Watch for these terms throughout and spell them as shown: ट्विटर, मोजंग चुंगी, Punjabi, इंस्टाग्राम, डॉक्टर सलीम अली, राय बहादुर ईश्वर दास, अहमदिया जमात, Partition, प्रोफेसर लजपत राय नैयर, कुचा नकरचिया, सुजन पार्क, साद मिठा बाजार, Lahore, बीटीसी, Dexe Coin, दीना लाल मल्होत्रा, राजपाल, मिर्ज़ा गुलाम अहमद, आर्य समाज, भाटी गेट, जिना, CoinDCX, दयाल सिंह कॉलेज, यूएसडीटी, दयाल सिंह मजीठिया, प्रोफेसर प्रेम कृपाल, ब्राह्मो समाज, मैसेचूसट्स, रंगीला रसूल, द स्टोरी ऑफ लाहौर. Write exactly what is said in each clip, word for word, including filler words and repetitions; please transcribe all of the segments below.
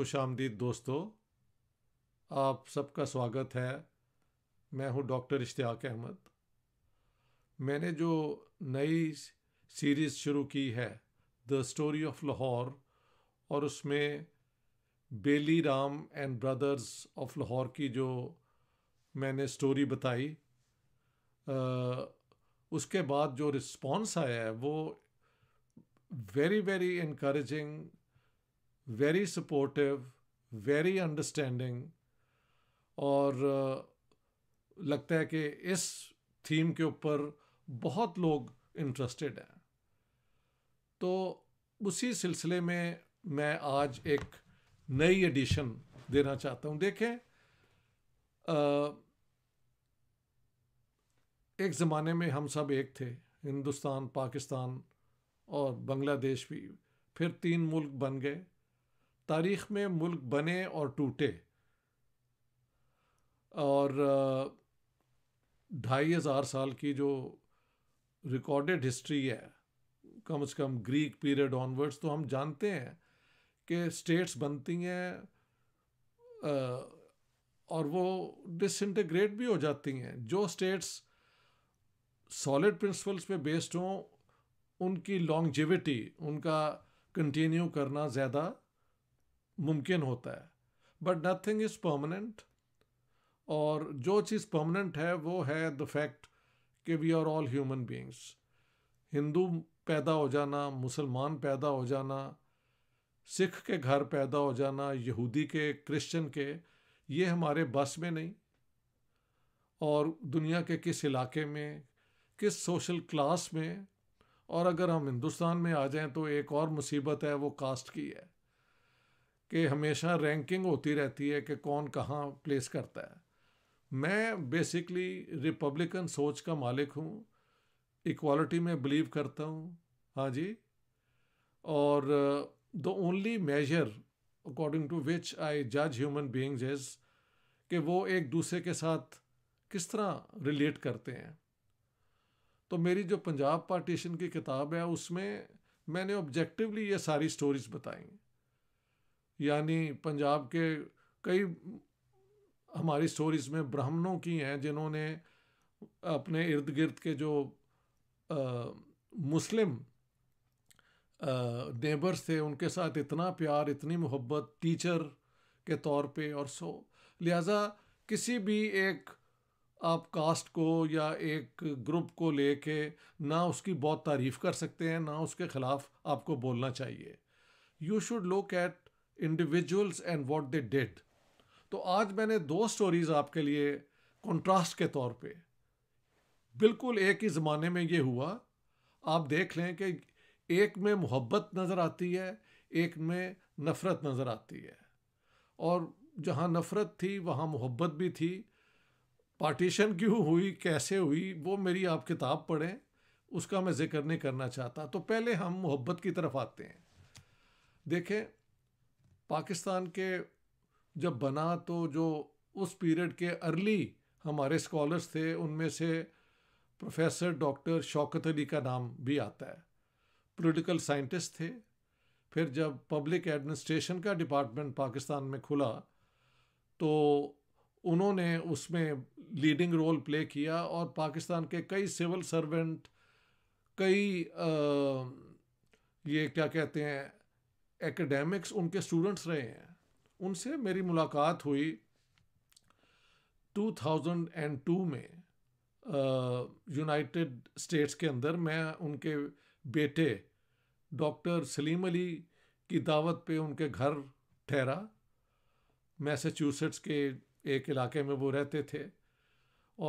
खुशामदीद दोस्तों, आप सबका स्वागत है। मैं हूं डॉक्टर इश्तियाक अहमद। मैंने जो नई सीरीज़ शुरू की है द स्टोरी ऑफ लाहौर, और उसमें Beli Ram and brothers of Lahore की जो मैंने स्टोरी बताई, आ, उसके बाद जो रिस्पॉन्स आया है वो very very encouraging, very supportive, very understanding, और लगता है कि इस थीम के ऊपर बहुत लोग इंटरेस्टेड हैं। तो उसी सिलसिले में मैं आज एक नई एडिशन देना चाहता हूँ। देखें, एक ज़माने में हम सब एक थे, हिंदुस्तान, पाकिस्तान और बांग्लादेश भी, फिर तीन मुल्क बन गए। तारीख़ में मुल्क बने और टूटे, और ढाई हज़ार साल की जो रिकॉर्डेड हिस्ट्री है, कम से कम ग्रीक पीरियड ऑनवर्ड्स, तो हम जानते हैं कि स्टेट्स बनती हैं और वो डिसइंटीग्रेट भी हो जाती हैं। जो स्टेट्स सॉलिड प्रिंसिपल्स पे बेस्ड हों, उनकी लॉन्गजिविटी, उनका कंटिन्यू करना ज़्यादा मुमकिन होता है। बट नथिंग इज़ परमानेंट, और जो चीज़ परमानेंट है वो है द फैक्ट कि we are all human beings. Hindu पैदा हो जाना, मुसलमान पैदा हो जाना, सिख के घर पैदा हो जाना, यहूदी के, क्रिश्चियन के, ये हमारे बस में नहीं। और दुनिया के किस इलाके में, किस सोशल क्लास में, और अगर हम हिंदुस्तान में आ जाएं तो एक और मुसीबत है, वो कास्ट की है कि हमेशा रैंकिंग होती रहती है कि कौन कहाँ प्लेस करता है। मैं बेसिकली रिपब्लिकन सोच का मालिक हूँ, इक्वालिटी में बिलीव करता हूँ, हाँ जी। और the only measure according to which I जज ह्यूमन बीइंग्स इज़ कि वो एक दूसरे के साथ किस तरह रिलेट करते हैं। तो मेरी जो पंजाब पार्टीशन की किताब है, उसमें मैंने ऑब्जेक्टिवली ये सारी स्टोरीज़ बताई, यानी पंजाब के कई हमारी स्टोरीज में ब्राह्मणों की हैं जिन्होंने अपने इर्द गिर्द के जो आ, मुस्लिम नेबर्स थे उनके साथ इतना प्यार, इतनी मोहब्बत, टीचर के तौर पे, और सो लिहाजा किसी भी एक आप कास्ट को या एक ग्रुप को लेके ना उसकी बहुत तारीफ़ कर सकते हैं, ना उसके ख़िलाफ़ आपको बोलना चाहिए। You should look at individuals and what they did. तो आज मैंने दो स्टोरीज़ आपके लिए कंट्रास्ट के तौर पे, बिल्कुल एक ही ज़माने में ये हुआ। आप देख लें कि एक में मोहब्बत नज़र आती है, एक में नफ़रत नज़र आती है, और जहाँ नफ़रत थी वहाँ मोहब्बत भी थी। पार्टीशन क्यों हुई, कैसे हुई, वो मेरी आप किताब पढ़ें, उसका मैं जिक्र नहीं करना चाहता। तो पहले हम मोहब्बत की तरफ आते हैं। देखें, पाकिस्तान के जब बना तो जो उस पीरियड के अर्ली हमारे स्कॉलर्स थे, उनमें से प्रोफेसर डॉक्टर शौकत अली का नाम भी आता है। पॉलिटिकल साइंटिस्ट थे। फिर जब पब्लिक एडमिनिस्ट्रेशन का डिपार्टमेंट पाकिस्तान में खुला तो उन्होंने उसमें लीडिंग रोल प्ले किया, और पाकिस्तान के कई सिविल सर्वेंट, कई आ, ये क्या कहते हैं एकेडमिक्स, उनके स्टूडेंट्स रहे हैं। उनसे मेरी मुलाकात हुई दो हज़ार दो में यूनाइटेड स्टेट्स के अंदर। मैं उनके बेटे डॉक्टर सलीम अली की दावत पे उनके घर ठहरा। मैसेचूसट्स के एक इलाके में वो रहते थे,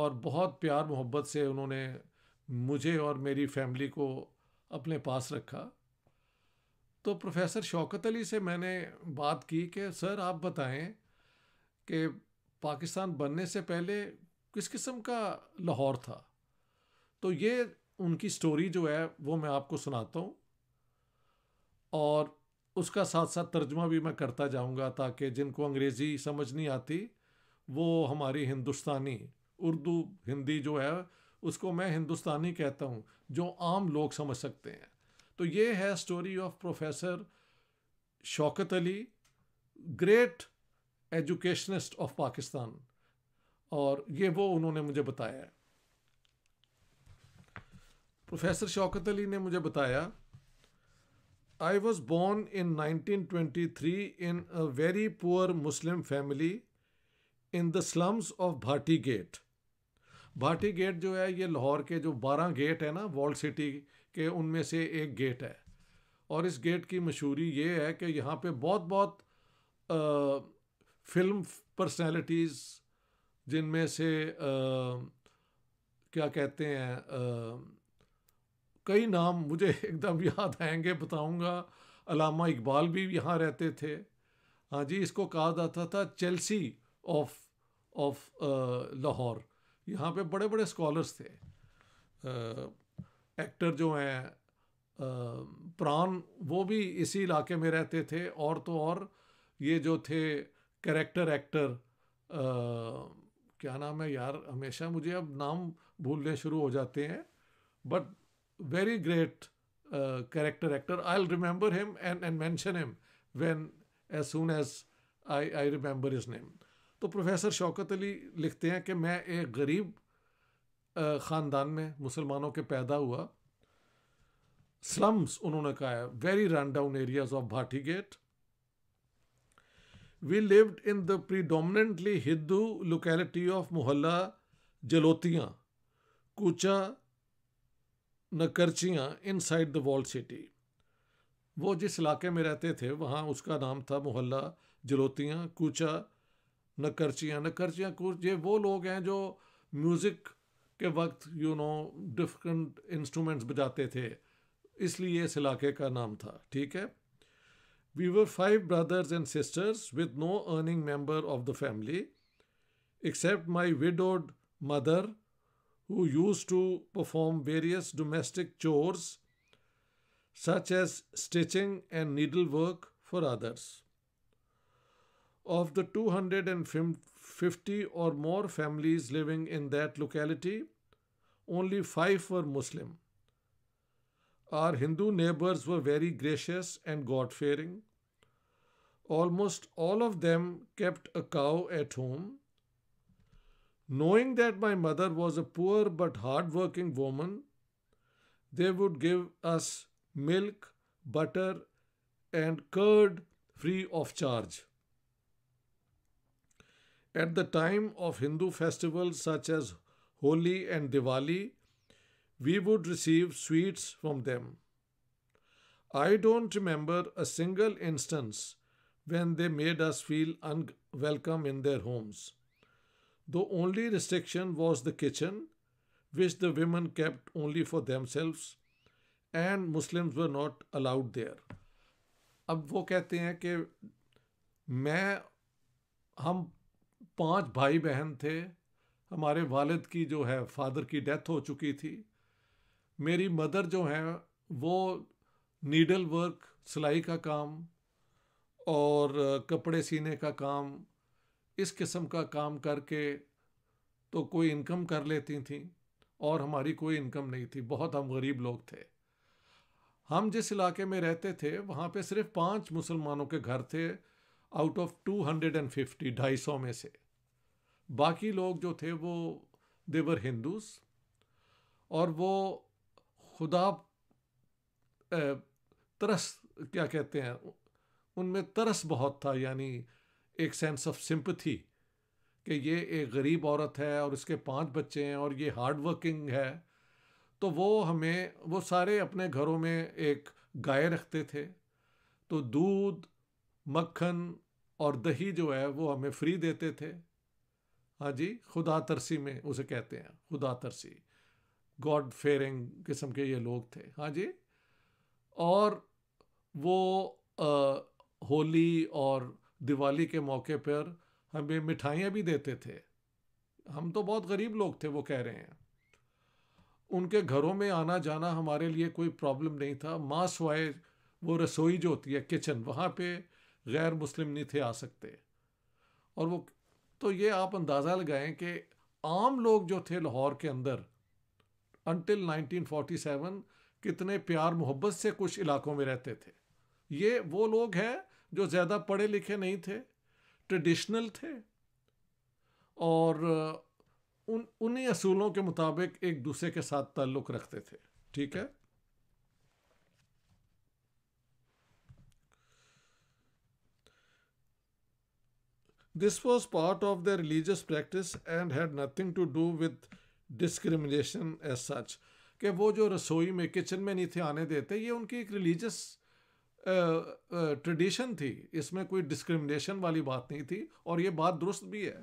और बहुत प्यार मोहब्बत से उन्होंने मुझे और मेरी फैमिली को अपने पास रखा। तो प्रोफेसर शौकत अली से मैंने बात की कि सर आप बताएं कि पाकिस्तान बनने से पहले किस किस्म का लाहौर था। तो ये उनकी स्टोरी जो है वो मैं आपको सुनाता हूँ, और उसका साथ साथ तर्जुमा भी मैं करता जाऊँगा, ताकि जिनको अंग्रेज़ी समझ नहीं आती वो हमारी हिंदुस्तानी उर्दू हिंदी जो है उसको मैं हिंदुस्तानी कहता हूँ, जो आम लोग समझ सकते हैं। तो ये है story of professor Shaukat Ali great educationist of Pakistan, और ये वो उन्होंने मुझे बताया है। प्रोफेसर शौकत अली ने मुझे बताया, I was born in nineteen twenty three in a very poor Muslim family in the slums of भाटी गेट। भाटी गेट जो है ये लाहौर के जो बारह गेट है ना वर्ल्ड सिटी के, उनमें से एक गेट है, और इस गेट की मशहूरी ये है कि यहाँ पे बहुत बहुत आ, फिल्म पर्सनैलिटीज़, जिनमें से आ, क्या कहते हैं, आ, कई नाम मुझे एकदम याद आएंगे, बताऊंगा। अलामा इकबाल भी यहाँ रहते थे। हाँ जी, इसको कहा जाता था चेल्सी ऑफ ऑफ लाहौर। यहाँ पे बड़े बड़े स्कॉलर्स थे, आ, एक्टर जो हैं प्राण, वो भी इसी इलाके में रहते थे, और तो और ये जो थे कैरेक्टर एक्टर, आ, क्या नाम है यार, हमेशा मुझे अब नाम भूलने शुरू हो जाते हैं, but very great character actor. I will remember him and and mention him when as soon as I I remember his name. तो प्रोफेसर शौकत अली लिखते हैं कि मैं एक गरीब ख़ानदान में मुसलमानों के पैदा हुआ, स्लम्स उन्होंने कहा है, very run down areas of भाटी गेट। We lived in the predominantly Hindu locality of Mohalla Jalotia, कुचा नकरचिया inside the walled city. वो जिस इलाके में रहते थे वहाँ उसका नाम था मोहल्ला जलोतिया, कुचा नकरचिया। नकरचिया कुछ ये वो लोग हैं जो म्यूज़िक के वक्त यू नो डिफरेंट इंस्ट्रूमेंट्स बजाते थे, इसलिए इस इलाके का नाम था। ठीक है। We were five brothers and sisters with no earning member of the family except my widowed mother who used to perform various domestic chores such as stitching and needlework for others. Of the two hundred fifty or more families living in that locality, only five were Muslim. Our Hindu neighbors were very gracious and God-fearing. Almost all of them kept a cow at home. Knowing that my mother was a poor but hard-working woman, they would give us milk, butter, and curd free of charge. At the time of Hindu festivals such as Holi and Diwali, we would receive sweets from them. I don't remember a single instance when they made us feel unwelcome in their homes. The only restriction was the kitchen, which the women kept only for themselves, and Muslims were not allowed there. अब वो कहते हैं कि मैं हम पांच भाई बहन थे, हमारे वालिद की जो है फादर की डेथ हो चुकी थी, मेरी मदर जो हैं वो नीडल वर्क, सिलाई का काम और कपड़े सीने का काम, इस किस्म का काम करके तो कोई इनकम कर लेती थी, और हमारी कोई इनकम नहीं थी। बहुत हम गरीब लोग थे। हम जिस इलाके में रहते थे वहाँ पे सिर्फ पांच मुसलमानों के घर थे out of two hundred and fifty, ढाई सौ में से। बाकी लोग जो थे वो देवर हिंदूस, और वो खुदा तरस, क्या कहते हैं, उनमें तरस बहुत था, यानी एक सेंस ऑफ सिंपथी कि ये एक गरीब औरत है और इसके पांच बच्चे हैं और ये हार्ड वर्किंग है। तो वो हमें, वो सारे अपने घरों में एक गाय रखते थे, तो दूध, मक्खन और दही जो है वो हमें फ्री देते थे। हाँ जी, खुदा तरसी में उसे कहते हैं, खुदा तरसी, गॉड फेयरिंग किस्म के ये लोग थे। हाँ जी, और वो आ, होली और दिवाली के मौके पर हमें मिठाइयाँ भी देते थे। हम तो बहुत गरीब लोग थे, वो कह रहे हैं। उनके घरों में आना जाना हमारे लिए कोई प्रॉब्लम नहीं था, माँ सवाए वो रसोई जो होती है किचन, वहाँ पे गैर मुस्लिम नहीं थे आ सकते। और वो तो ये आप अंदाज़ा लगाएं कि आम लोग जो थे लाहौर के अंदर अंटिल नाइनटीन फोर्टी सेवन कितने प्यार मोहब्बत से कुछ इलाकों में रहते थे। ये वो लोग हैं जो ज़्यादा पढ़े लिखे नहीं थे, ट्रेडिशनल थे, और उन उन्हीं असूलों के मुताबिक एक दूसरे के साथ ताल्लुक़ रखते थे। ठीक है, This was part of their religious practice and had nothing to do with discrimination as such. कि वो जो रसोई में, किचन में नहीं थे आने देते, ये उनकी एक रिलीजियस ट्रेडिशन थी, इसमें कोई डिस्क्रिमिनेशन वाली बात नहीं थी, और ये बात दुरुस्त भी है।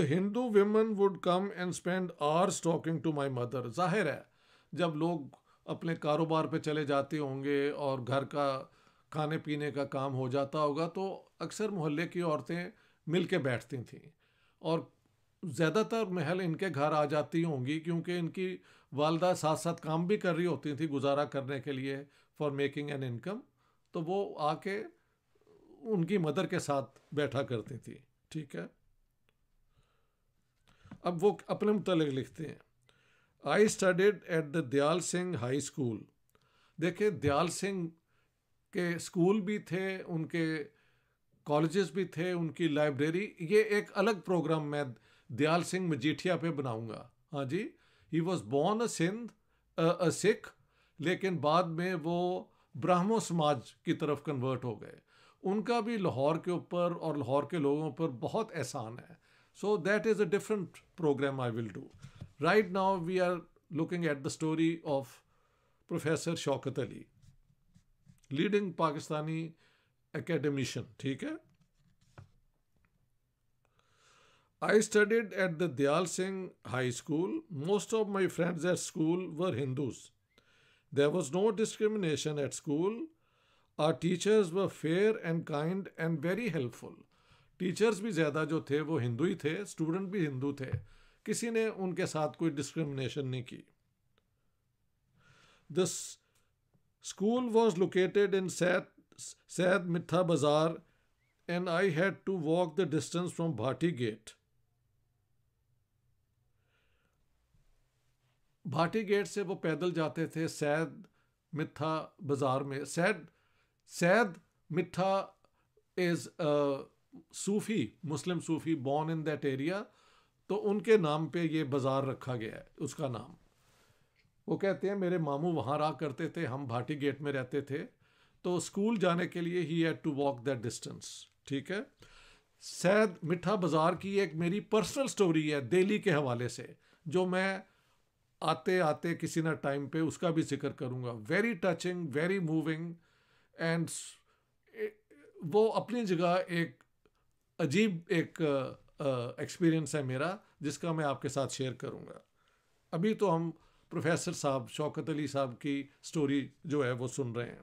The Hindu women would come and spend hours talking to my mother. जाहिर है जब लोग अपने कारोबार पे चले जाते होंगे और घर का खाने पीने का काम हो जाता होगा, तो अक्सर मोहल्ले की औरतें मिल के बैठती थीं, और ज़्यादातर महल इनके घर आ जाती होंगी क्योंकि इनकी वालदा साथ साथ काम भी कर रही होती थी गुजारा करने के लिए, फॉर मेकिंग एन इनकम, तो वो आके उनकी मदर के साथ बैठा करती थी। ठीक है, अब वो अपने मुतालिक लिखते हैं। I studied at the Dayal Singh high school. देखिए, दयाल सिंह के स्कूल भी थे, उनके कॉलेजेस भी थे, उनकी लाइब्रेरी, ये एक अलग प्रोग्राम मैं दयाल सिंह मजीठिया पे बनाऊंगा। हाँ जी, he was born a Sindh a Sikh, लेकिन बाद में वो ब्राह्मो समाज की तरफ कन्वर्ट हो गए। उनका भी लाहौर के ऊपर और लाहौर के लोगों पर बहुत एहसान है। So that is a different programme I will do. Right now we are looking at the story of professor Shaukat Ali, leading Pakistani academician. ठीक है, I studied at the Dayal Singh high school. Most of my friends at school were Hindus. There was no discrimination at school. Our teachers were fair and kind and very helpful. Teachers भी ज़्यादा जो थे वो हिंदू ही थे, student भी हिंदू थे, किसी ने उनके साथ कोई डिस्क्रिमिनेशन नहीं की। This School was located in Sad Mitha Bazaar and I had to walk the distance from Bhati Gate. Bhati Gate से वो पैदल जाते थे सैद मिठा बाजार में। सैद सैद मिठा is a Sufi, Muslim Sufi born in that area, तो उनके नाम पे ये बाजार रखा गया है, उसका नाम। वो कहते हैं मेरे मामू वहाँ रहा करते थे, हम भाटी गेट में रहते थे, तो स्कूल जाने के लिए he had to walk that distance. ठीक है, सैद मिठा बाज़ार की एक मेरी पर्सनल स्टोरी है दिल्ली के हवाले से, जो मैं आते आते किसी ना टाइम पे उसका भी जिक्र करूँगा। Very touching, very moving, and वो अपनी जगह एक अजीब एक एक्सपीरियंस है मेरा, जिसका मैं आपके साथ शेयर करूँगा। अभी तो हम प्रोफेसर साहब शौकत अली साहब की स्टोरी जो है वो सुन रहे हैं।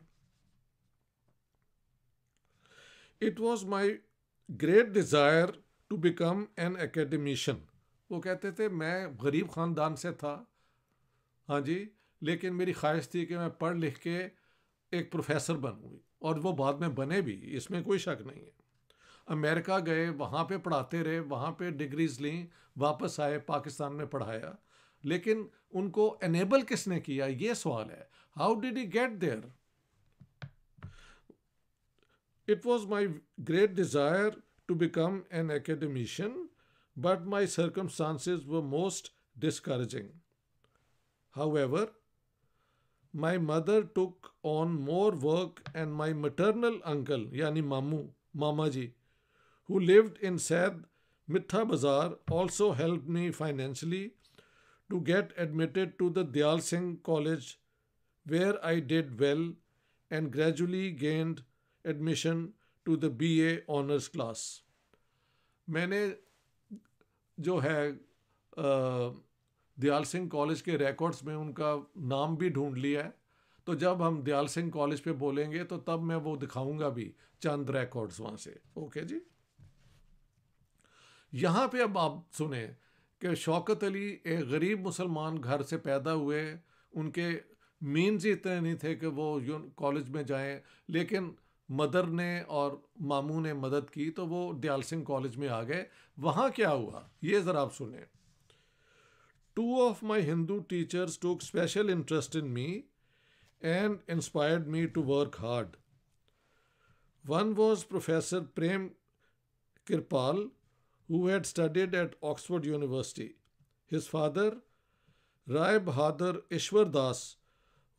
It was my great desire to become an academician. वो कहते थे मैं गरीब ख़ानदान से था, हाँ जी, लेकिन मेरी ख्वाहिश थी कि मैं पढ़ लिख के एक प्रोफेसर बनूँगी, और वो बाद में बने भी, इसमें कोई शक नहीं है। अमेरिका गए, वहाँ पे पढ़ाते रहे, वहाँ पे डिग्रीज़ लीं, वापस आए, पाकिस्तान में पढ़ाया, लेकिन उनको एनेबल किसने किया, ये सवाल है। How did he get there? It was my great desire to become an academician but my circumstances were most discouraging. However my mother took on more work and my maternal uncle, यानी मामू मामा जी, who lived in Syed Mitha बाज़ार, also help me financially to get admitted to the Dayal Singh College, where I did well and gradually gained admission to the B A honors class. मैंने जो है दयाल सिंह कॉलेज के records में उनका नाम भी ढूंढ लिया है, तो जब हम दयाल सिंह कॉलेज पे बोलेंगे तो तब मैं वो दिखाऊंगा भी, चंद रिकॉर्ड्स वहाँ से। ओके जी, यहाँ पे अब आप सुने कि शौकत अली एक गरीब मुसलमान घर से पैदा हुए, उनके मीन्स ही इतने नहीं थे कि वो कॉलेज में जाएं, लेकिन मदर ने और मामू ने मदद की तो वो दयाल सिंह कॉलेज में आ गए। वहाँ क्या हुआ ये ज़रा आप सुने। Two of my Hindu teachers took special interest in me and inspired me to work hard. One was Professor Prem Kripal, who had studied at Oxford University. His father, Rai Bahadur Ishwar Das,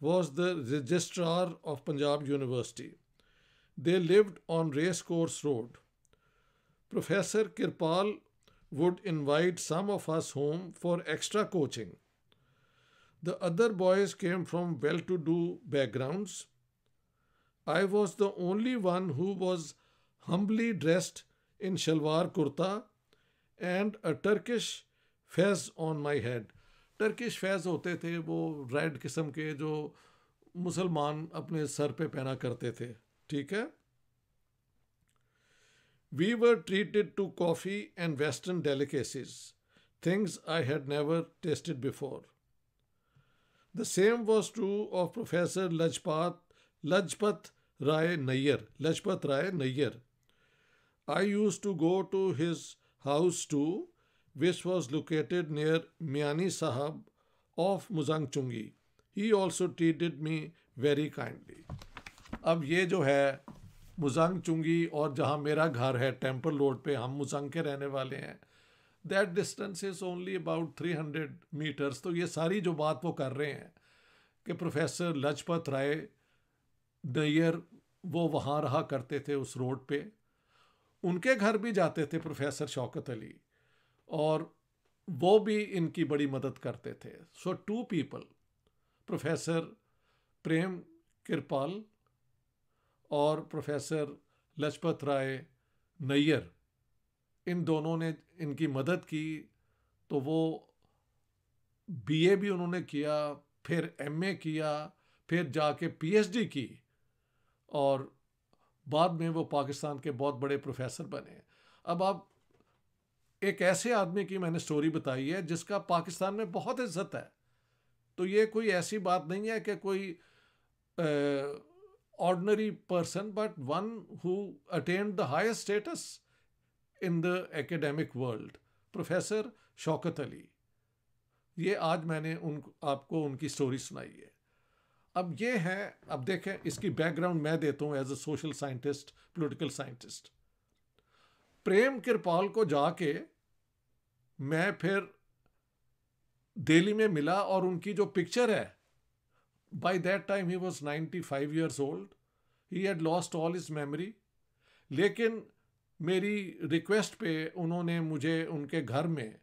was the registrar of Punjab University. They lived on Racecourse Road. Professor Kripal would invite some of us home for extra coaching. The other boys came from well-to-do backgrounds. I was the only one who was humbly dressed in shalwar kurta and a Turkish fez on my head. Turkish fez होते थे वो red किस्म के जो मुसलमान अपने sir पे पहना करते थे, ठीक है? We were treated to coffee and Western delicacies, things I had never tasted before. The same was true of Professor Lajpat, Lajpat Rai Nayar, Lajpat Rai Nayar. I used to go to his house too, which was located near Miani Sahab of Mozang Chungi. He also treated me very kindly. अब ये जो है मोजंग चुंगी और जहाँ मेरा घर है टेम्पल रोड पे, हम मोजंग के रहने वाले हैं. That distance is only about three hundred metres. तो ये सारी जो बात वो कर रहे हैं कि प्रोफेसर लजपत राय नैयर वो वहाँ रहा करते थे उस रोड पे, उनके घर भी जाते थे प्रोफेसर शौकत अली और वो भी इनकी बड़ी मदद करते थे. So two people, प्रोफेसर प्रेम कृपाल और प्रोफेसर लजपत राय नैयर, इन दोनों ने इनकी मदद की. तो वो बीए भी उन्होंने किया, फिर एमए किया, फिर जाके पीएचडी की और बाद में वो पाकिस्तान के बहुत बड़े प्रोफेसर बने. अब आप एक ऐसे आदमी की मैंने स्टोरी बताई है जिसका पाकिस्तान में बहुत इज्जत है. तो ये कोई ऐसी बात नहीं है कि कोई आ, ordinary person, but one who attained the highest status in the academic world, Professor Shaukat Ali. ये आज मैंने उन आपको उनकी स्टोरी सुनाई है. अब ये है, अब देखें इसकी बैकग्राउंड मैं देता हूँ as a social scientist, political scientist. Prem Kripal को जाके मैं फिर दिल्ली में मिला और उनकी जो पिक्चर है, by that time he was ninety-five years old, he had lost all his memory, लेकिन मेरी रिक्वेस्ट पे उन्होंने मुझे उनके घर में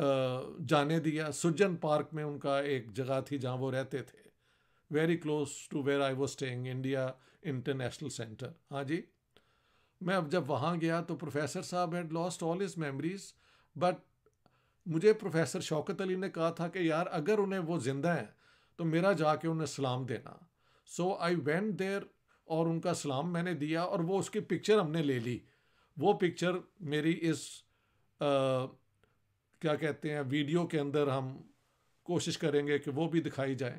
जाने दिया. सुजन पार्क में उनका एक जगह थी जहाँ वो रहते थे, very close to where I was staying, India International Centre. हाँ जी, मैं अब जब वहाँ गया तो प्रोफेसर साहब had lost all his memories, but मुझे प्रोफेसर शौकत अली ने कहा था कि यार अगर उन्हें वो जिंदा हैं तो मेरा जाके उन्हें सलाम देना. सो आई वेंट देयर और उनका सलाम मैंने दिया और वो उसकी पिक्चर हमने ले ली. वो पिक्चर मेरी इस आ, क्या कहते हैं वीडियो के अंदर हम कोशिश करेंगे कि वो भी दिखाई जाए.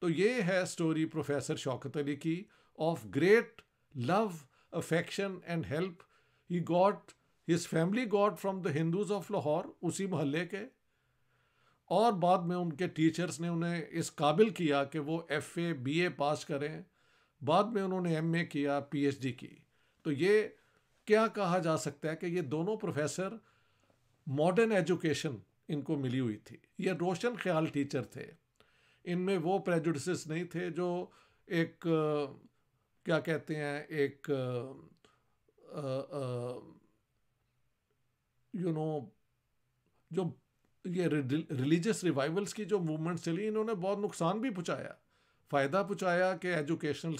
तो ये है स्टोरी प्रोफेसर शौकत अली की, of great love, affection and help he got, his family got from the Hindus of Lahore, उसी मोहल्ले के. और बाद में उनके टीचर्स ने उन्हें इस काबिल किया कि वो एफए बीए पास करें. बाद में उन्होंने एमए किया, पीएचडी की. तो ये क्या कहा जा सकता है कि ये दोनों प्रोफेसर मॉडर्न एजुकेशन इनको मिली हुई थी. ये रोशन ख्याल टीचर थे, इनमें वो प्रेजुडिसेस नहीं थे जो एक क्या कहते हैं एक यू नो जो ये रिलीजियस रिवाइवल्स की जो मूवमेंट चली, इन्होंने बहुत नुकसान भी पहुँचाया, फ़ायदा पहुँचाया कि एजुकेशनल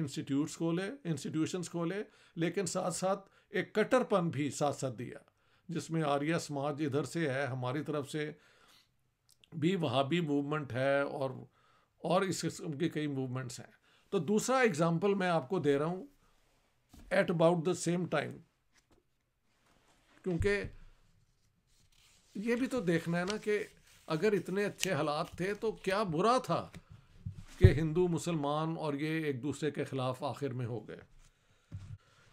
इंस्टीट्यूट्स खोले, इंस्टीट्यूशंस खोले, लेकिन साथ साथ एक कट्टरपन भी साथ साथ दिया जिसमें आर्य समाज इधर से है, हमारी तरफ से भी वहाबी मूवमेंट है और और इस किस्म की कई मूवमेंट्स हैं. तो दूसरा एग्ज़ाम्पल मैं आपको दे रहा हूँ at about the same time, क्योंकि ये भी तो देखना है ना कि अगर इतने अच्छे हालात थे तो क्या बुरा था कि हिंदू मुसलमान और ये एक दूसरे के ख़िलाफ़ आखिर में हो गए.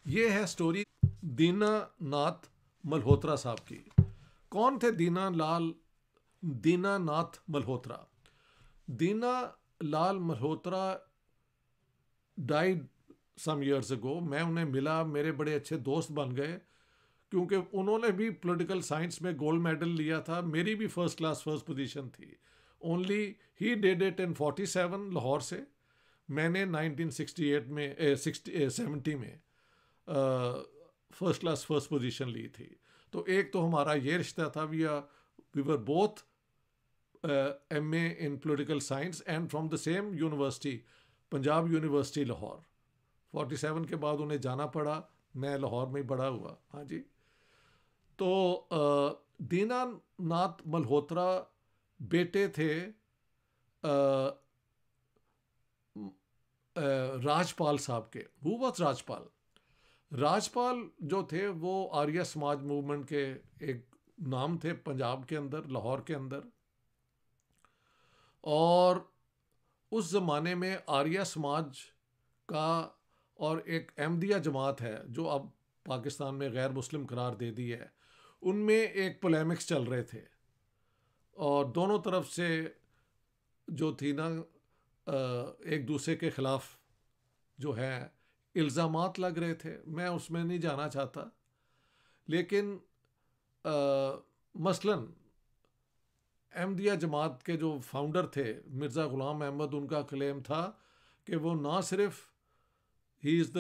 ये है स्टोरी दीना नाथ मल्होत्रा साहब की. कौन थे Dina Lal, Dina Nath Malhotra? दीना लाल मल्होत्रा died some years ago. मैं उन्हें मिला, मेरे बड़े अच्छे दोस्त बन गए क्योंकि उन्होंने भी पॉलिटिकल साइंस में गोल्ड मेडल लिया था। मेरी भी फर्स्ट क्लास फर्स्ट पोजीशन थी। Only he did it in forty seven Lahore से, मैंने नाइनटीन सिक्सटी एट में सिक्सटी सेवेंटी में फर्स्ट क्लास फर्स्ट पोजीशन ली थी। तो एक तो हमारा ये रिश्ता था, we are we were both M A in political science and from the same university, Punjab university Lahore. Forty seven के बाद उन्हें जाना पड़ा, मैं लाहौर में ही बड़ा हुआ। हाँ जी। तो दीना नाथ मल्होत्रा बेटे थे राजपाल साहब के। Who was राजपाल? राजपाल जो थे वो आर्य समाज मूवमेंट के एक नाम थे पंजाब के अंदर, लाहौर के अंदर। और उस ज़माने में आर्य समाज का और एक अहमदिया जमात है जो अब पाकिस्तान में गैर मुस्लिम करार दे दी है, उनमें एक पोलेमिक्स चल रहे थे। और दोनों तरफ से जो थी ना एक दूसरे के ख़िलाफ़ जो है इल्ज़ामात लग रहे थे। मैं उसमें नहीं जाना चाहता, लेकिन आ, मसलन अहमदिया जमात के जो फाउंडर थे मिर्ज़ा गुलाम अहमद, उनका क्लेम था कि वो ना सिर्फ he is the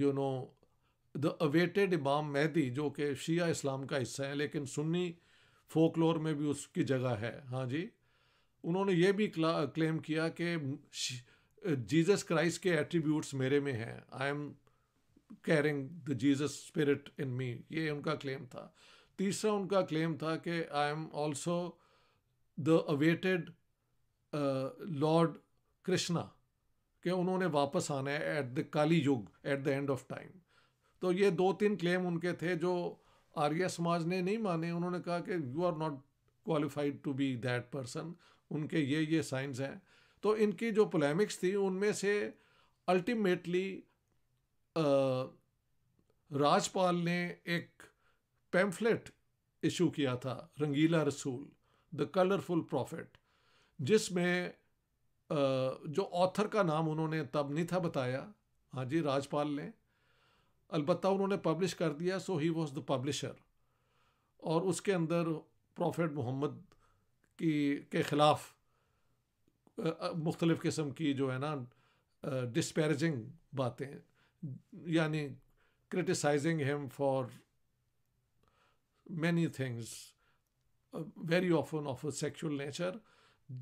you know the awaited Imam Mehdi जो कि शिया इस्लाम का हिस्सा है, लेकिन सुन्नी फोकलोर में भी उसकी जगह है। हाँ जी। उन्होंने ये भी क्लेम किया कि जीसस क्राइस्ट के एट्रीब्यूट्स मेरे में हैं, I am carrying the Jesus spirit in me, ये उनका क्लेम था। तीसरा उनका क्लेम था कि I am also the awaited Lord Krishna, कि उन्होंने वापस आना है at the Kali Yuga, at the end of time. तो ये दो तीन क्लेम उनके थे जो आर्य समाज ने नहीं माने। उन्होंने कहा कि you are not qualified to be that person, उनके ये ये साइंस हैं। तो इनकी जो पोलेमिक्स थी उनमें से अल्टीमेटली राजपाल ने एक पैम्फलेट इशू किया था, रंगीला रसूल द कलरफुल प्रॉफिट, जिसमें आ, जो ऑथर का नाम उन्होंने तब नहीं था बताया। हाँ जी, राजपाल ने अलबत्ता उन्होंने पब्लिश कर दिया, so he was the publisher. और उसके अंदर प्रॉफिट मोहम्मद की के ख़िलाफ़ मुख्तलिफ़ किस्म की जो है ना डिस्पैरेजिंग बातें, यानी criticising him for many things, very often of sexual nature,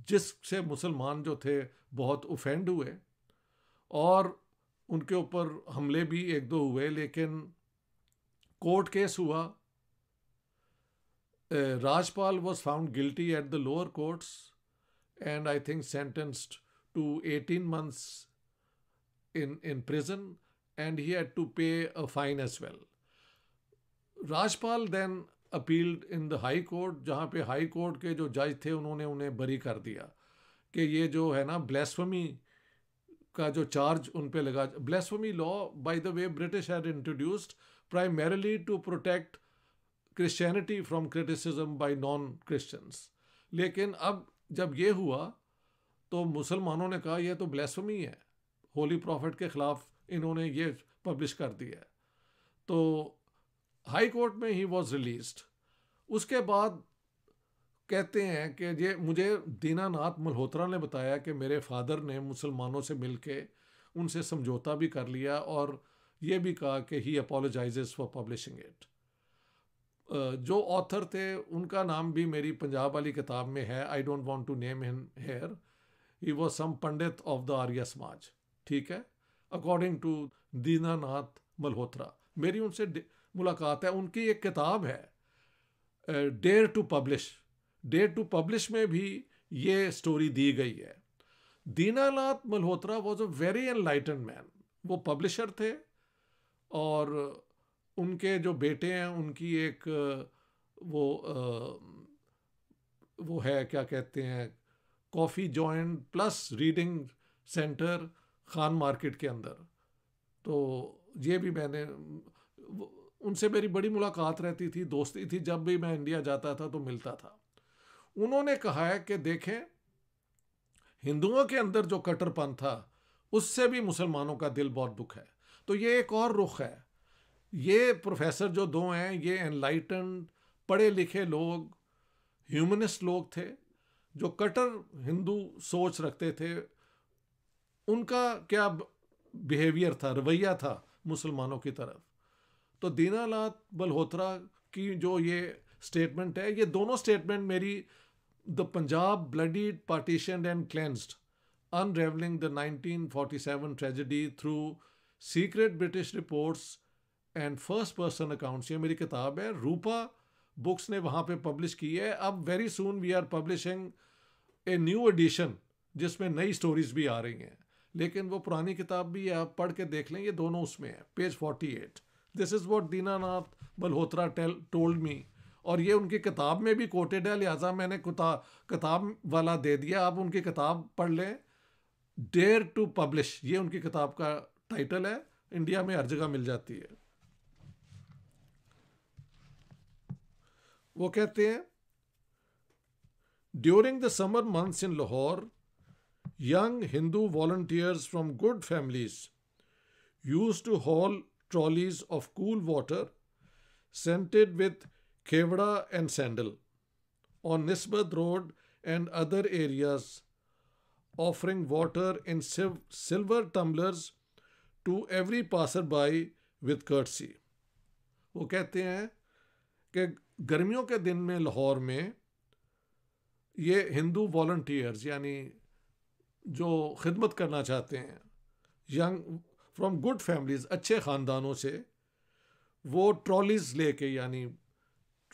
जिससे मुसलमान जो थे बहुत ऑफेंड हुए और उनके ऊपर हमले भी एक दो हुए। लेकिन कोर्ट केस हुआ, राजपाल was found guilty at the lower courts and I think sentenced to eighteen months in in prison, and he had to pay a fine as well. Rajpal then appealed in the high court, जहाँ पे high court के जो जज थे उन्होंने उन्हें बरी कर दिया कि ये जो है ना blasphemy का जो charge उन पे लगा। Blasphemy law, by the way, British had introduced primarily to protect Christianity from criticism by non-Christians. लेकिन अब जब ये हुआ तो मुसलमानों ने कहा यह तो ब्लेसफेमी है, होली प्रॉफिट के ख़िलाफ़ इन्होंने ये पब्लिश कर दिया। तो हाई कोर्ट में ही वाज रिलीज्ड। उसके बाद कहते हैं कि ये मुझे दीना नाथ मल्होत्रा ने बताया कि मेरे फादर ने मुसलमानों से मिलके उनसे समझौता भी कर लिया और ये भी कहा कि he apologises for publishing it. जो ऑथर थे उनका नाम भी मेरी पंजाब वाली किताब में है, I don't want to name him here, he was some pandit of the आर्य समाज, ठीक है, अकॉर्डिंग टू दीना नाथ मल्होत्रा। मेरी उनसे मुलाकात है। उनकी एक किताब है dare to publish, dare to publish में भी ये स्टोरी दी गई है। Dina Nath Malhotra was a very enlightened man, वो पब्लिशर थे और उनके जो बेटे हैं उनकी एक वो वो है क्या कहते हैं coffee joint plus reading centre Khan market के अंदर। तो ये भी मैंने उनसे मेरी बड़ी मुलाकात रहती थी, दोस्ती थी, जब भी मैं इंडिया जाता था तो मिलता था। उन्होंने कहा है कि देखें हिंदुओं के अंदर जो कट्टरपन था उससे भी मुसलमानों का दिल बहुत दुख है। तो ये एक और रुख है। ये प्रोफेसर जो दो हैं ये एनलाइटन्ड पढ़े लिखे लोग, ह्यूमनिस्ट लोग थे जो कट्टर हिंदू सोच रखते थे। उनका क्या बिहेवियर था, रवैया था मुसलमानों की तरफ। तो दीना लाल मल्होत्रा की जो ये स्टेटमेंट है, ये दोनों स्टेटमेंट मेरी the Punjab bloodied partition and cleansed unravelling the nineteen forty seven tragedy through secret British reports and first person accounts, ये मेरी किताब है। रूपा बुक्स ने वहाँ पे पब्लिश की है। अब very soon we are publishing a new edition जिसमें नई स्टोरीज भी आ रही हैं, लेकिन वो पुरानी किताब भी है, आप पढ़ के देख लें। ये दोनों उसमें है, page forty eight. This is what Dina Nath Malhotra tell told me, और ये उनकी किताब में भी कोटेड है, लिहाजा मैंने किताब वाला दे दिया, आप उनकी किताब पढ़ लें। डेयर टू पब्लिश ये उनकी किताब का टाइटल है, इंडिया में हर जगह मिल जाती है। वो कहते हैं, during the summer months in Lahore young Hindu volunteers from good families used to haul trolleys of cool water scented with khevda and sandal on Nisbat Road and other areas, offering water in sil- silver tumblers to every passerby with courtesy. वो कहते हैं कि गर्मियों के दिन में लाहौर में ये हिंदू volunteers यानी जो खिदमत करना चाहते हैं यंग फ्रॉम गुड फैमिलीज़, अच्छे ख़ानदानों से, वो ट्रॉलीज़ लेके, यानी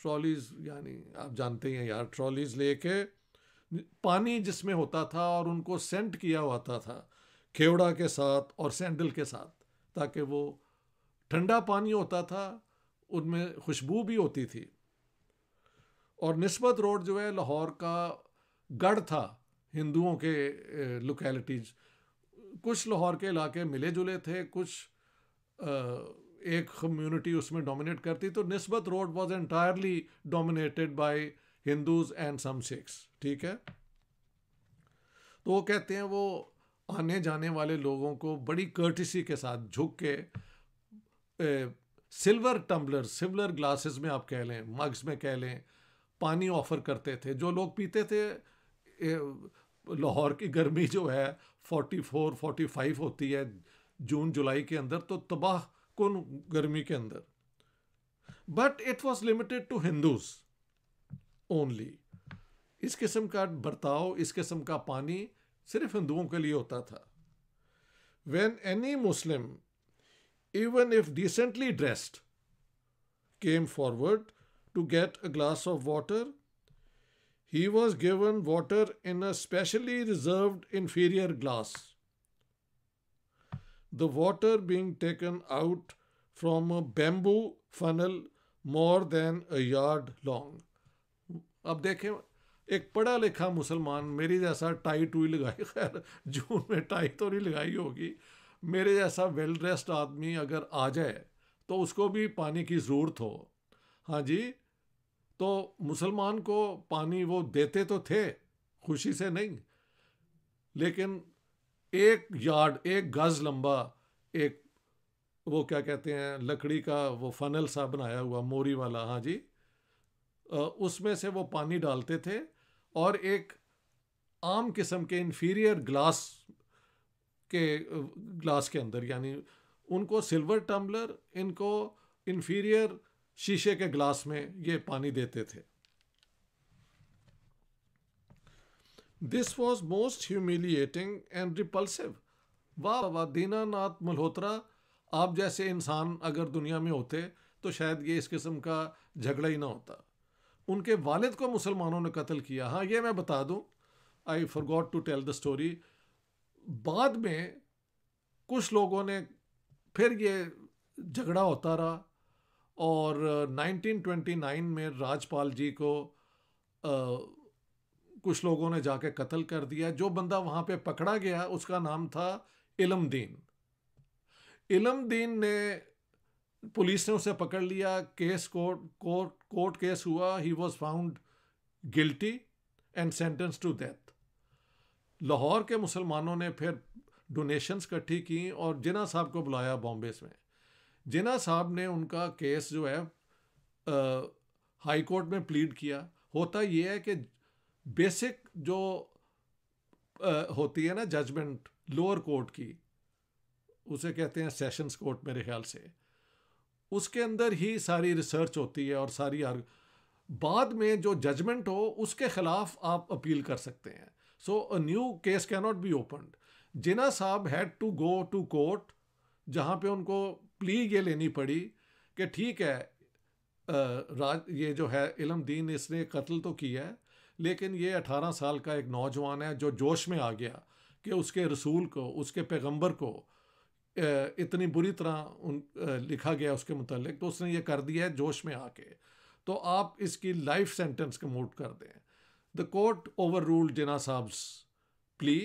ट्रॉलीज़ यानी आप जानते ही हैं यार, ट्रॉलीज़ लेके पानी जिसमें होता था और उनको सेंट किया होता था खेवड़ा के साथ और सैंडल के साथ, ताकि वो ठंडा पानी होता था, उनमें खुशबू भी होती थी। और निस्बत रोड जो है लाहौर का गढ़ था हिंदुओं के लोकेलिटीज़। कुछ लाहौर के इलाके मिले जुले थे, कुछ एक कम्युनिटी उसमें डोमिनेट करती। तो Nisbat road was entirely dominated by Hindus and some Sikhs, ठीक है। तो वो कहते हैं वो आने जाने वाले लोगों को बड़ी कर्टिसी के साथ झुक के a, silver tumbler, silver glasses में आप कह लें, मग्स में कह लें, पानी ऑफ़र करते थे। जो लोग पीते थे, लाहौर की गर्मी जो है फोर्टी फोर फोर्टी फाइव होती है जून जुलाई के अंदर, तो तबाह कौन गर्मी के अंदर। But it was limited to Hindus only. इस किस्म का बर्ताव, इस किस्म का पानी सिर्फ हिंदुओं के लिए होता था। When any Muslim even if decently dressed came forward to get a glass of water, he was given water in a specially reserved inferior glass, the water being taken out from a bamboo funnel more than a yard long. अब देखें, एक पढ़ा लिखा मुसलमान मेरे जैसा, tie टूई लगाई, खैर जून में टाई तो नहीं लगाई होगी, मेरे जैसा वेल ड्रेस्ड आदमी अगर आ जाए तो उसको भी पानी की ज़रूरत हो। हाँ जी, तो मुसलमान को पानी वो देते तो थे, खुशी से नहीं, लेकिन एक यार्ड, एक गज़ लंबा एक वो क्या कहते हैं लकड़ी का वो फनल सा बनाया हुआ, मोरी वाला, हाँ जी, उसमें से वो पानी डालते थे। और एक आम किस्म के इन्फीरियर ग्लास के ग्लास के अंदर, यानी उनको सिल्वर टम्बलर, इनको इन्फीरियर शीशे के ग्लास में ये पानी देते थे। This was most humiliating and repulsive. वाह वाह दीना नाथ मल्होत्रा, आप जैसे इंसान अगर दुनिया में होते तो शायद ये इस किस्म का झगड़ा ही ना होता। उनके वालिद को मुसलमानों ने कत्ल किया। हाँ, ये मैं बता दूं, I forgot to tell the story. बाद में कुछ लोगों ने फिर ये झगड़ा होता रहा, और नाइनटीन ट्वेंटी नाइन में राजपाल जी को आ, कुछ लोगों ने जाके कत्ल कर दिया। जो बंदा वहाँ पे पकड़ा गया उसका नाम था इलम्दीन। इलम्दीन ने, पुलिस ने उसे पकड़ लिया, case court court court case हुआ, he was found guilty and sentence to death. Lahore के मुसलमानों ने फिर डोनेशंस इकट्ठी की और जिना साहब को बुलाया बॉम्बे में। जिना साहब ने उनका केस जो है हाई कोर्ट में प्लीड किया। होता ये है कि बेसिक जो आ, होती है ना जजमेंट लोअर कोर्ट की, उसे कहते हैं सेशंस कोर्ट मेरे ख्याल से, उसके अंदर ही सारी रिसर्च होती है और सारी आर्ग... बाद में जो जजमेंट हो उसके ख़िलाफ़ आप अपील कर सकते हैं। So a new case can not be opened. जिना साहब had to go to court, जहाँ पे उनको प्ली ये लेनी पड़ी कि ठीक है राज ये जो है इलम्दीन इसने कत्ल तो किया है, लेकिन ये अठारह साल का एक नौजवान है जो जोश में आ गया कि उसके रसूल को, उसके पैगंबर को इतनी बुरी तरह उन लिखा गया उसके मुतालिक, तो उसने ये कर दिया है जोश में आके, तो आप इसकी लाइफ सेंटेंस को मोट कर दें। The court overruled जिना साहब्स plea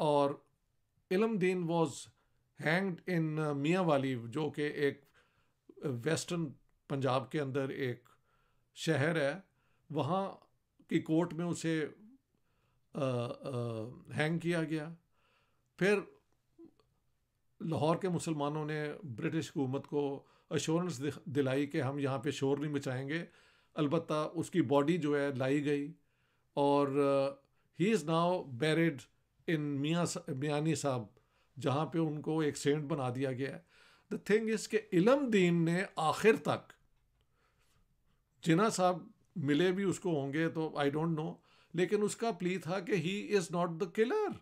और इलम्दीन वॉज हैंग्ड इन मियाँवाली, जो कि एक वेस्टर्न पंजाब के अंदर एक शहर है, वहाँ की कोर्ट में उसे आ, आ, हैंग किया गया। फिर लाहौर के मुसलमानों ने ब्रिटिश हुकूमत को अश्योरेंस दिलाई कि हम यहाँ पे शोर नहीं मचाएंगे, अलबत्ता उसकी बॉडी जो है लाई गई और he is now buried in Mian Miani Sahib, जहाँ पे उनको एक सेंट बना दिया गया है। द थिंग इज़ के इलम्दीन ने आखिर तक, जिना साहब मिले भी उसको होंगे तो आई डोंट नो, लेकिन उसका प्ली था कि he is not the killer.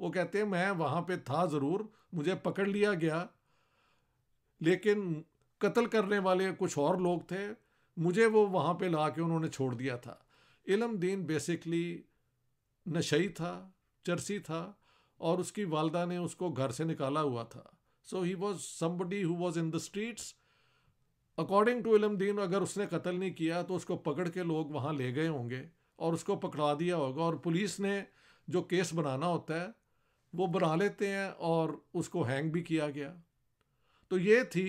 वो कहते हैं मैं वहाँ पे था ज़रूर, मुझे पकड़ लिया गया, लेकिन कत्ल करने वाले कुछ और लोग थे, मुझे वो वहाँ पे ला के उन्होंने छोड़ दिया था। इलम्दीन बेसिकली नशई था, चरसी था, और उसकी वालदा ने उसको घर से निकाला हुआ था। So he was somebody who was in the streets according to Ilmuddin. अगर उसने कत्ल नहीं किया तो उसको पकड़ के लोग वहाँ ले गए होंगे और उसको पकड़ा दिया होगा, और पुलिस ने जो केस बनाना होता है वो बना लेते हैं और उसको हैंग भी किया गया। तो ये थी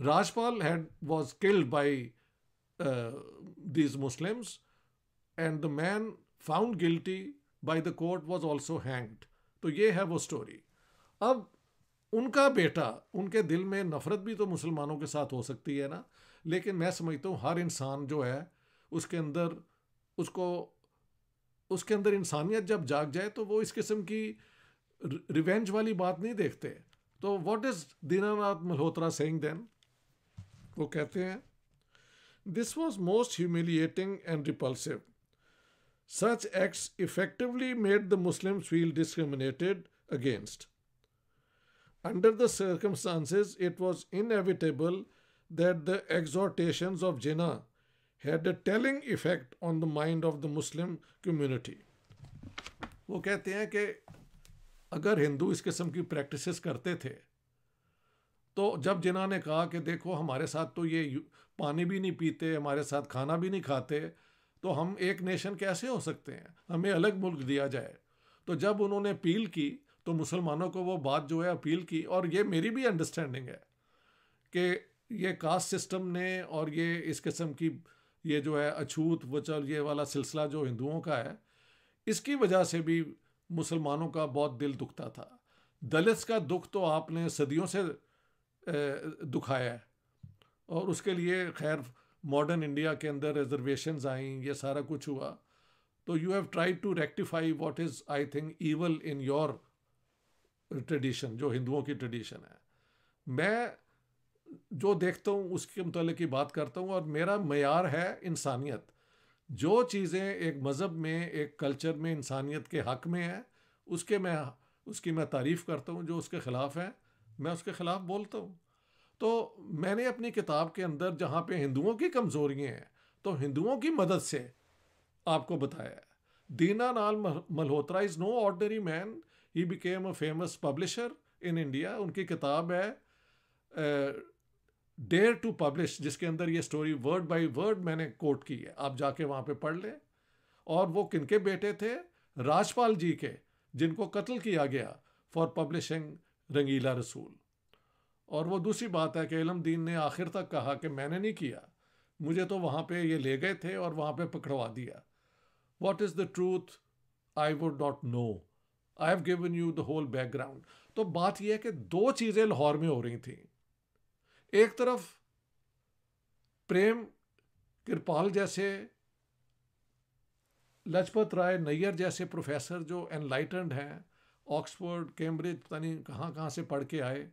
राजपाल had was killed by these Muslims and the man found guilty by the court was also hanged. तो ये है वो स्टोरी। अब उनका बेटा, उनके दिल में नफ़रत भी तो मुसलमानों के साथ हो सकती है ना, लेकिन मैं समझता हूँ हर इंसान जो है उसके अंदर उसको उसके अंदर इंसानियत जब जाग जाए तो वो इस किस्म की रिवेंज वाली बात नहीं देखते। तो what is Dina Nath Malhotra saying then? वो कहते हैं this was most humiliating and repulsive. Such acts effectively made the Muslims feel discriminated against. Under the circumstances, it was inevitable that the exhortations of Jinnah had a telling effect on the mind of the Muslim community. वो कहते हैं कि अगर हिंदू इस किस्म की practices करते थे तो जब जिन्ना ने कहा कि देखो हमारे साथ तो ये पानी भी नहीं पीते, हमारे साथ खाना भी नहीं खाते, तो हम एक नेशन कैसे हो सकते हैं, हमें अलग मुल्क दिया जाए। तो जब उन्होंने अपील की तो मुसलमानों को वो बात जो है अपील की, और ये मेरी भी अंडरस्टैंडिंग है कि ये कास्ट सिस्टम ने और ये इस किस्म की ये जो है अछूत वचल ये वाला सिलसिला जो हिंदुओं का है, इसकी वजह से भी मुसलमानों का बहुत दिल दुखता था। दलित्स का दुख तो आपने सदियों से दुखाया है, और उसके लिए खैर मॉडर्न इंडिया के अंदर रिजर्वेशंस आई, ये सारा कुछ हुआ। तो you have tried to rectify what is I think evil in your tradition, जो हिंदुओं की ट्रेडिशन है। मैं जो देखता हूँ उसके मुतालिक की बात करता हूँ, और मेरा मयार है इंसानियत। जो चीज़ें एक मज़हब में, एक कल्चर में इंसानियत के हक़ में है, उसके मैं उसकी मैं तारीफ़ करता हूँ, जो उसके ख़िलाफ़ है मैं उसके ख़िलाफ़ बोलता हूँ। तो मैंने अपनी किताब के अंदर जहाँ पे हिंदुओं की कमज़ोरियाँ हैं तो हिंदुओं की मदद से आपको बताया है। दीना लाल मल्होत्रा is no ordinary man. He became a famous publisher in India. उनकी किताब है डेयर टू पब्लिश, जिसके अंदर ये स्टोरी वर्ड बाई वर्ड मैंने कोट की है, आप जाके वहाँ पे पढ़ लें। और वो किनके बेटे थे? राजपाल जी के, जिनको कत्ल किया गया फॉर पब्लिशिंग रंगीला रसूल। और वो दूसरी बात है कि इलम्दीन ने आखिर तक कहा कि मैंने नहीं किया, मुझे तो वहाँ पे ये ले गए थे और वहाँ पे पकड़वा दिया। What is the truth I would not know, I have given you the whole background. तो बात यह है कि दो चीज़ें लाहौर में हो रही थी। एक तरफ प्रेम कृपाल जैसे, लजपत राय नैयर जैसे प्रोफेसर जो एनलाइटेंड हैं, ऑक्सफोर्ड कैम्ब्रिज पता नहीं कहाँ कहाँ से पढ़ के आए,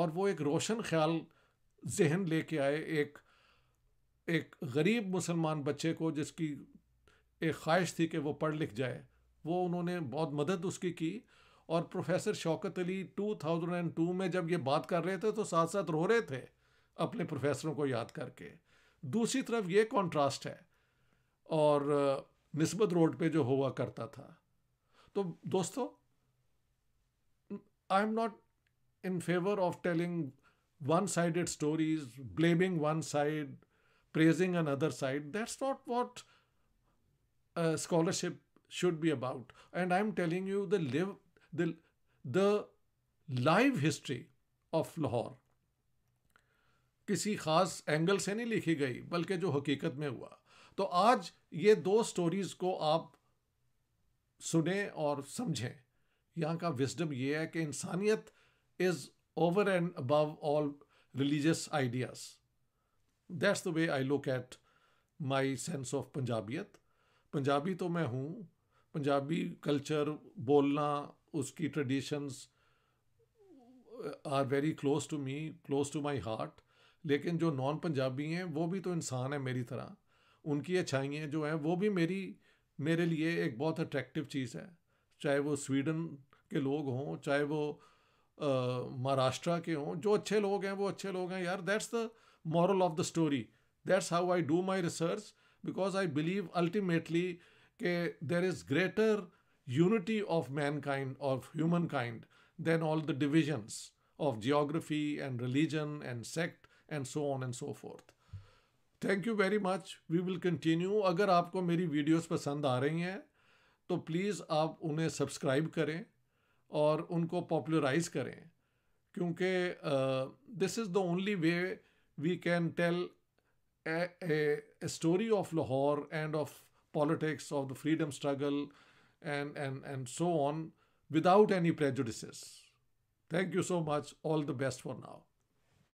और वो एक रोशन ख्याल जहन लेके आए एक एक गरीब मुसलमान बच्चे को, जिसकी एक ख्वाहिश थी कि वो पढ़ लिख जाए, वो उन्होंने बहुत मदद उसकी की। और प्रोफेसर शौकत अली दो हज़ार दो में जब ये बात कर रहे थे तो साथ साथ रो रहे थे अपने प्रोफेसरों को याद करके। दूसरी तरफ ये कॉन्ट्रास्ट है और निस्बत रोड पे जो हुआ करता था। तो दोस्तों, I am not in favour of telling one sided stories, blaming one side, praising another side, that's not what scholarship should be about. And I am telling you the live the the live history of Lahore, किसी ख़ास angle से नहीं लिखी गई बल्कि जो हकीकत में हुआ। तो आज ये दो स्टोरीज़ को आप सुने और समझें। यहाँ का विजडम ये है कि इंसानियत is over and above all religious ideas. That's the way I look at my sense of Punjabiyat. Punjabi तो मैं हूँ, पंजाबी कल्चर, बोलना, उसकी traditions are very close to me, close to my heart. लेकिन जो नॉन पंजाबी हैं वो भी तो इंसान है मेरी तरह, उनकी अच्छाइयाँ जो हैं वो भी मेरी मेरे लिए एक बहुत अट्रैक्टिव चीज़ है। चाहे वो स्वीडन के लोग हों, चाहे वो महाराष्ट्र के हों, जो अच्छे लोग हैं वो अच्छे लोग हैं यार। That's the moral of the story, that's how I do my research, because I believe ultimately कि there is greater unity of mankind, of humankind, than all the divisions of geography and religion and sect and so on and so forth. Thank you very much. We will continue. अगर आपको मेरी videos पसंद आ रही हैं तो please आप उन्हें subscribe करें और उनको पॉपुलराइज करें, क्योंकि this is the only way we can tell a story of Lahore and of politics, of the freedom struggle and and and so on without any prejudices. Thank you so much. All the best for now.